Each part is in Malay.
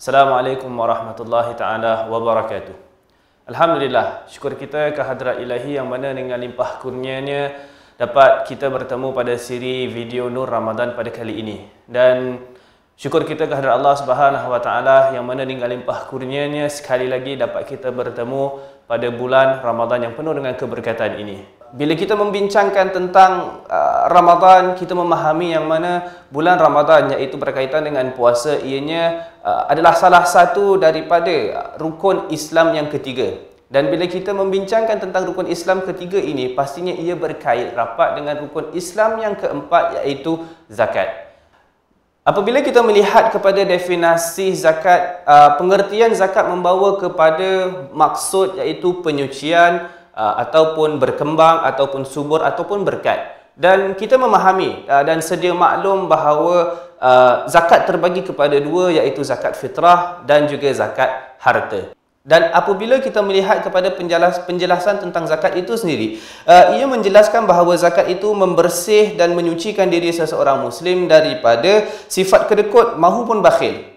Assalamualaikum warahmatullahi ta'ala wabarakatuh. Alhamdulillah, syukur kita ke hadrat ilahi yang mana dengan limpah kurnianya dapat kita bertemu pada siri video Nur Ramadan pada kali ini. Dan syukur kita ke hadrat Allah Subhanahu wa ta'ala yang mana dengan limpah kurnianya sekali lagi dapat kita bertemu pada bulan Ramadan yang penuh dengan keberkatan ini. Bila kita membincangkan tentang Ramadan, kita memahami yang mana bulan Ramadan iaitu berkaitan dengan puasa, ianya adalah salah satu daripada rukun Islam yang ketiga. Dan bila kita membincangkan tentang rukun Islam ketiga ini, pastinya ia berkait rapat dengan rukun Islam yang keempat iaitu zakat. Apabila kita melihat kepada definisi zakat, pengertian zakat membawa kepada maksud iaitu penyucian ataupun berkembang, ataupun subur, ataupun berkat. Dan kita memahami dan sedia maklum bahawa zakat terbagi kepada dua, iaitu zakat fitrah dan juga zakat harta. Dan apabila kita melihat kepada penjelasan tentang zakat itu sendiri, ia menjelaskan bahawa zakat itu membersih dan menyucikan diri seseorang Muslim daripada sifat kedekut maupun bakhil.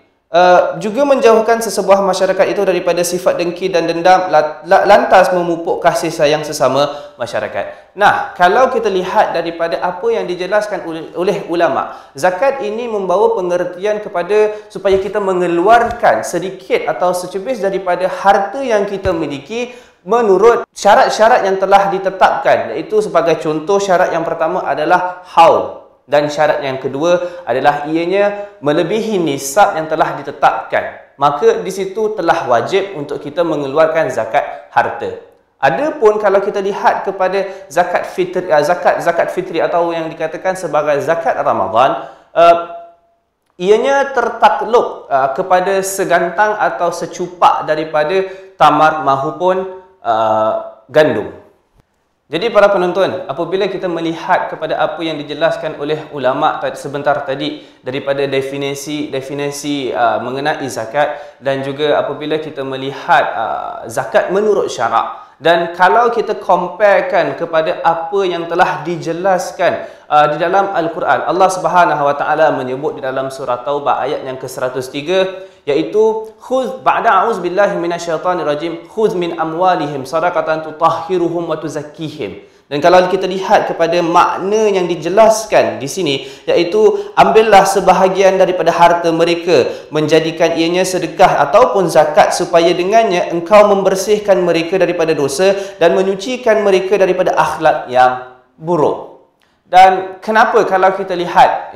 Juga menjauhkan sesebuah masyarakat itu daripada sifat dengki dan dendam, lantas memupuk kasih sayang sesama masyarakat. Nah, kalau kita lihat daripada apa yang dijelaskan oleh ulama, zakat ini membawa pengertian kepada supaya kita mengeluarkan sedikit atau secebis daripada harta yang kita miliki menurut syarat-syarat yang telah ditetapkan, iaitu sebagai contoh syarat yang pertama adalah haul. Dan syarat yang kedua adalah ianya melebihi nisab yang telah ditetapkan. Maka di situ telah wajib untuk kita mengeluarkan zakat harta. Adapun kalau kita lihat kepada zakat fitri atau yang dikatakan sebagai zakat Ramadan, ianya tertakluk kepada segantang atau secupak daripada tamar maupun gandum. Jadi para penonton, apabila kita melihat kepada apa yang dijelaskan oleh ulama sebentar tadi daripada definisi mengenai zakat, dan juga apabila kita melihat zakat menurut syarak, dan kalau kita comparekan kepada apa yang telah dijelaskan di dalam Al-Quran, Allah Subhanahu wa taala menyebut di dalam surah Taubah ayat yang ke-103, iaitu khudz ba'da a'udzubillahi minasyaitanir rajim khudz min amwalihim sadaqatan tutahhiruhum wa tuzakkihim. Dan kalau kita lihat kepada makna yang dijelaskan di sini, iaitu ambillah sebahagian daripada harta mereka, menjadikan ianya sedekah ataupun zakat, supaya dengannya engkau membersihkan mereka daripada dosa dan menyucikan mereka daripada akhlak yang buruk. Dan kenapa kalau kita lihat,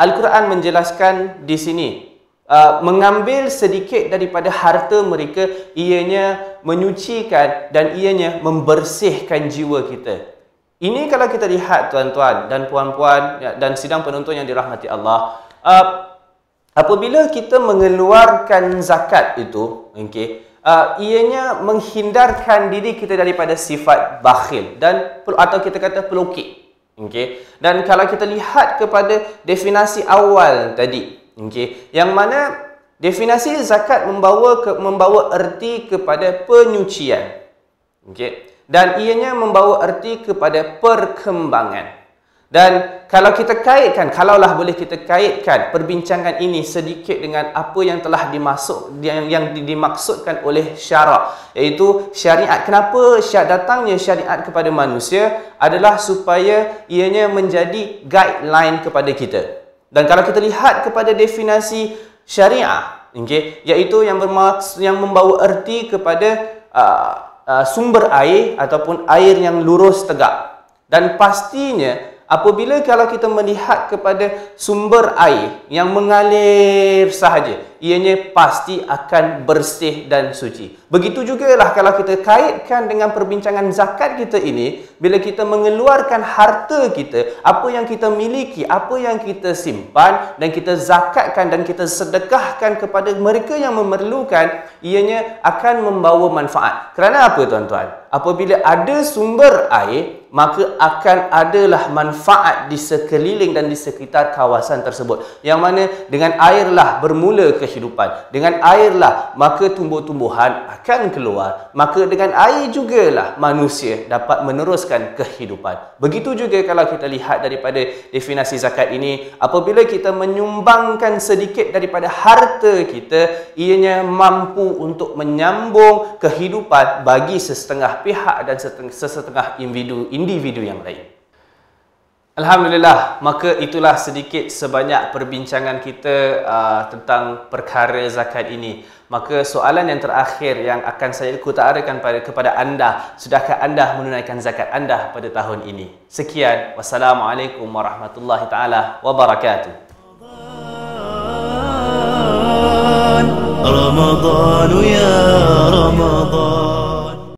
Al-Quran menjelaskan di sini mengambil sedikit daripada harta mereka, ianya menyucikan dan ianya membersihkan jiwa kita. Ini kalau kita lihat tuan-tuan dan puan-puan dan sidang penonton yang dirahmati Allah, apabila kita mengeluarkan zakat itu, ianya menghindarkan diri kita daripada sifat bakhil dan atau kita kata pelukik. Dan kalau kita lihat kepada definisi awal tadi, yang mana definisi zakat membawa erti kepada penyucian, dan ianya membawa erti kepada perkembangan. Dan kalau kita kaitkan, kalaulah boleh kita kaitkan perbincangan ini sedikit dengan apa yang telah dimaksudkan oleh syarak, iaitu syariat. Kenapa datangnya syariat kepada manusia adalah supaya ianya menjadi guideline kepada kita. Dan kalau kita lihat kepada definisi syariah, iaitu yang membawa erti kepada sumber air ataupun air yang lurus tegak. Dan pastinya apabila kalau kita melihat kepada sumber air yang mengalir sahaja, ianya pasti akan bersih dan suci. Begitu jugalah kalau kita kaitkan dengan perbincangan zakat kita ini, bila kita mengeluarkan harta kita, apa yang kita miliki, apa yang kita simpan dan kita zakatkan dan kita sedekahkan kepada mereka yang memerlukan, ianya akan membawa manfaat. Kerana apa tuan-tuan? Apabila ada sumber air, maka akan adalah manfaat di sekeliling dan di sekitar kawasan tersebut. Yang mana dengan airlah bermula kehidupan, dengan airlah maka tumbuh-tumbuhan akan keluar, maka dengan air jugalah manusia dapat meneruskan kehidupan. Begitu juga kalau kita lihat daripada definisi zakat ini, apabila kita menyumbangkan sedikit daripada harta kita, ianya mampu untuk menyambung kehidupan bagi sesetengah pihak dan sesetengah individu yang lain. Alhamdulillah, maka itulah sedikit sebanyak perbincangan kita tentang perkara zakat ini. Maka soalan yang terakhir yang akan saya kutarakan kepada anda, sudahkah anda menunaikan zakat anda pada tahun ini? Sekian, wassalamualaikum warahmatullahi taala wabarakatuh. Ramadan ya